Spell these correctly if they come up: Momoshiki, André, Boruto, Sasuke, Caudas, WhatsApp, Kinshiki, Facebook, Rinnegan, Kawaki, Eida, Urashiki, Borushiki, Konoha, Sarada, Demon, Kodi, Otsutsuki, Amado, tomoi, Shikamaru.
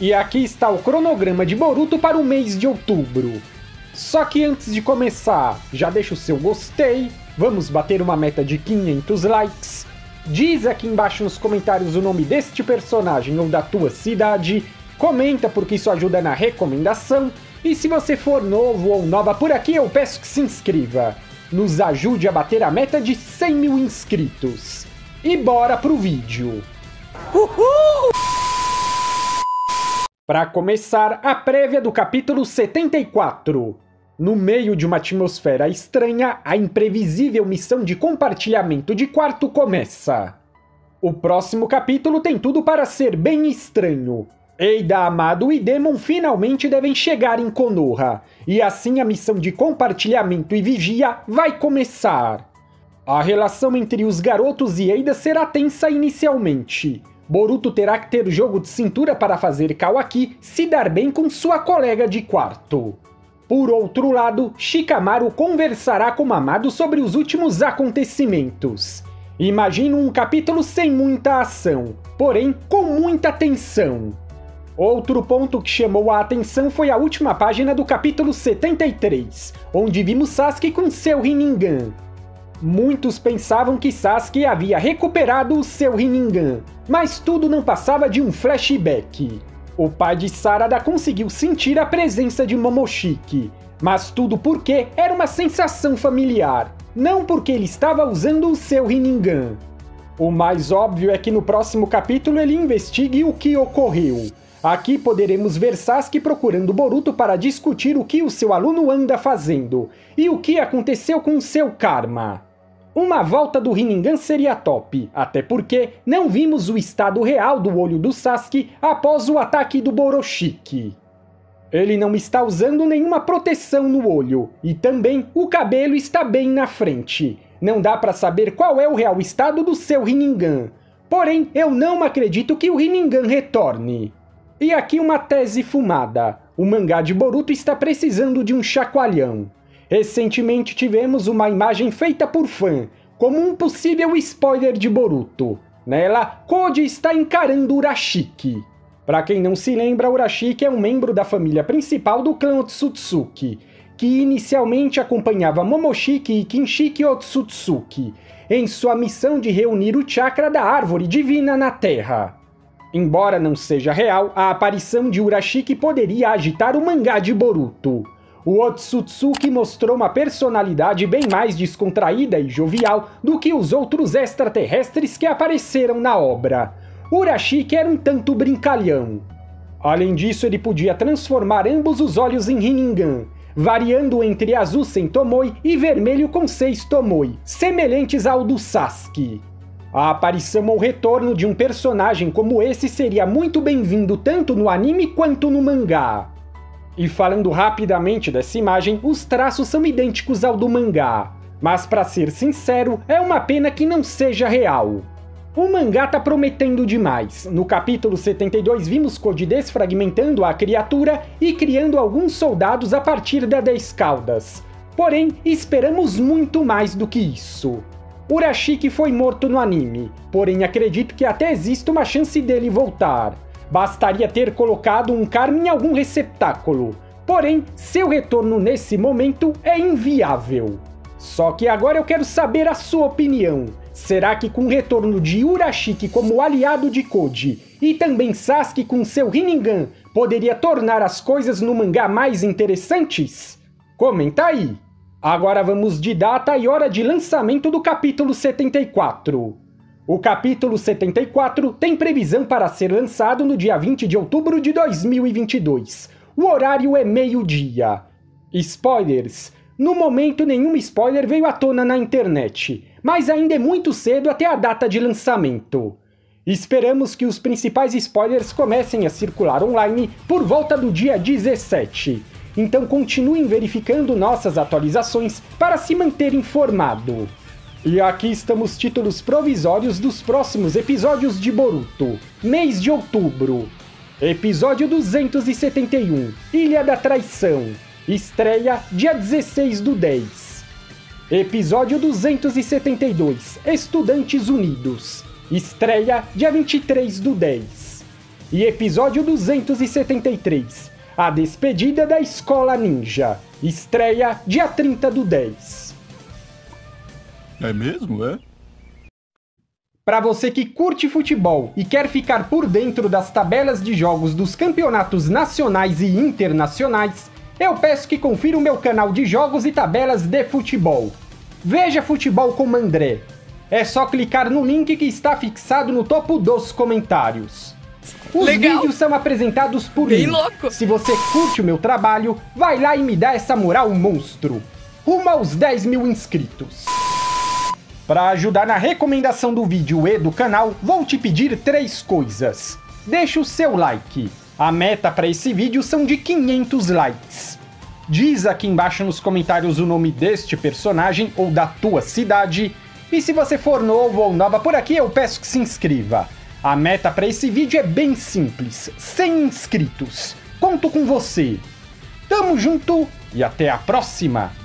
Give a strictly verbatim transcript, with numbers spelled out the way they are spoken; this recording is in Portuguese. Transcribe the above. E aqui está o cronograma de Boruto para o mês de outubro. Só que antes de começar, já deixa o seu gostei, vamos bater uma meta de quinhentos likes, diz aqui embaixo nos comentários o nome deste personagem ou da tua cidade, comenta porque isso ajuda na recomendação, e se você for novo ou nova por aqui eu peço que se inscreva, nos ajude a bater a meta de cem mil inscritos. E bora pro vídeo! Uhul! Para começar, a prévia do capítulo setenta e quatro. No meio de uma atmosfera estranha, a imprevisível missão de compartilhamento de quarto começa. O próximo capítulo tem tudo para ser bem estranho. Eida, Amado e Demon finalmente devem chegar em Konoha, e assim a missão de compartilhamento e vigia vai começar. A relação entre os garotos e Eida será tensa inicialmente. Boruto terá que ter jogo de cintura para fazer Kawaki se dar bem com sua colega de quarto. Por outro lado, Shikamaru conversará com Amado sobre os últimos acontecimentos. Imagino um capítulo sem muita ação, porém com muita tensão. Outro ponto que chamou a atenção foi a última página do capítulo setenta e três, onde vimos Sasuke com seu Rinnegan. Muitos pensavam que Sasuke havia recuperado o seu Rinnegan, mas tudo não passava de um flashback. O pai de Sarada conseguiu sentir a presença de Momoshiki, mas tudo porque era uma sensação familiar, não porque ele estava usando o seu Rinnegan. O mais óbvio é que no próximo capítulo ele investigue o que ocorreu. Aqui poderemos ver Sasuke procurando Boruto para discutir o que o seu aluno anda fazendo, e o que aconteceu com seu karma. Uma volta do Rinnegan seria top, até porque não vimos o estado real do olho do Sasuke após o ataque do Borushiki. Ele não está usando nenhuma proteção no olho, e também o cabelo está bem na frente. Não dá para saber qual é o real estado do seu Rinnegan. Porém, eu não acredito que o Rinnegan retorne. E aqui uma tese fumada. O mangá de Boruto está precisando de um chacoalhão. Recentemente tivemos uma imagem feita por fã, como um possível spoiler de Boruto. Nela, Kodi está encarando Urashiki. Para quem não se lembra, Urashiki é um membro da família principal do clã Otsutsuki, que inicialmente acompanhava Momoshiki e Kinshiki Otsutsuki, em sua missão de reunir o chakra da árvore divina na Terra. Embora não seja real, a aparição de Urashiki poderia agitar o mangá de Boruto. O Otsutsuki mostrou uma personalidade bem mais descontraída e jovial do que os outros extraterrestres que apareceram na obra. Urashiki era um tanto brincalhão. Além disso, ele podia transformar ambos os olhos em Rinnegan, variando entre azul sem tomoi e vermelho com seis tomoi, semelhantes ao do Sasuke. A aparição ou retorno de um personagem como esse seria muito bem-vindo tanto no anime quanto no mangá. E falando rapidamente dessa imagem, os traços são idênticos ao do mangá. Mas para ser sincero, é uma pena que não seja real. O mangá tá prometendo demais. No capítulo setenta e dois vimos Kodi desfragmentando a criatura e criando alguns soldados a partir da dez Caudas. Porém, esperamos muito mais do que isso. Urashiki foi morto no anime, porém acredito que até exista uma chance dele voltar. Bastaria ter colocado um karma em algum receptáculo, porém, seu retorno nesse momento é inviável. Só que agora eu quero saber a sua opinião. Será que com o retorno de Urashiki como aliado de Kodi, e também Sasuke com seu Rinnegan, poderia tornar as coisas no mangá mais interessantes? Comenta aí! Agora vamos de data e hora de lançamento do capítulo setenta e quatro. O capítulo setenta e quatro tem previsão para ser lançado no dia vinte de outubro de dois mil e vinte e dois. O horário é meio-dia. Spoilers. No momento, nenhum spoiler veio à tona na internet, mas ainda é muito cedo até a data de lançamento. Esperamos que os principais spoilers comecem a circular online por volta do dia dezessete. Então continuem verificando nossas atualizações para se manter informado. E aqui estão os títulos provisórios dos próximos episódios de Boruto. Mês de outubro. Episódio duzentos e setenta e um. Ilha da Traição. Estreia dia dezesseis do dez. Episódio duzentos e setenta e dois. Estudantes Unidos. Estreia dia vinte e três do dez. e episódio duzentos e setenta e três, A Despedida da Escola Ninja, estreia dia trinta do dez. É mesmo, é? Para você que curte futebol e quer ficar por dentro das tabelas de jogos dos campeonatos nacionais e internacionais, eu peço que confira o meu canal de jogos e tabelas de futebol. Veja Futebol com André. É só clicar no link que está fixado no topo dos comentários. Os Legal. Vídeos são apresentados por Bem mim. Louco. Se você curte o meu trabalho, vai lá e me dá essa moral monstro. Rumo aos dez mil inscritos. Para ajudar na recomendação do vídeo e do canal, vou te pedir três coisas. Deixa o seu like. A meta para esse vídeo são de quinhentos likes. Diz aqui embaixo nos comentários o nome deste personagem ou da tua cidade. E se você for novo ou nova por aqui, eu peço que se inscreva. A meta para esse vídeo é bem simples, cem inscritos. Conto com você. Tamo junto e até a próxima!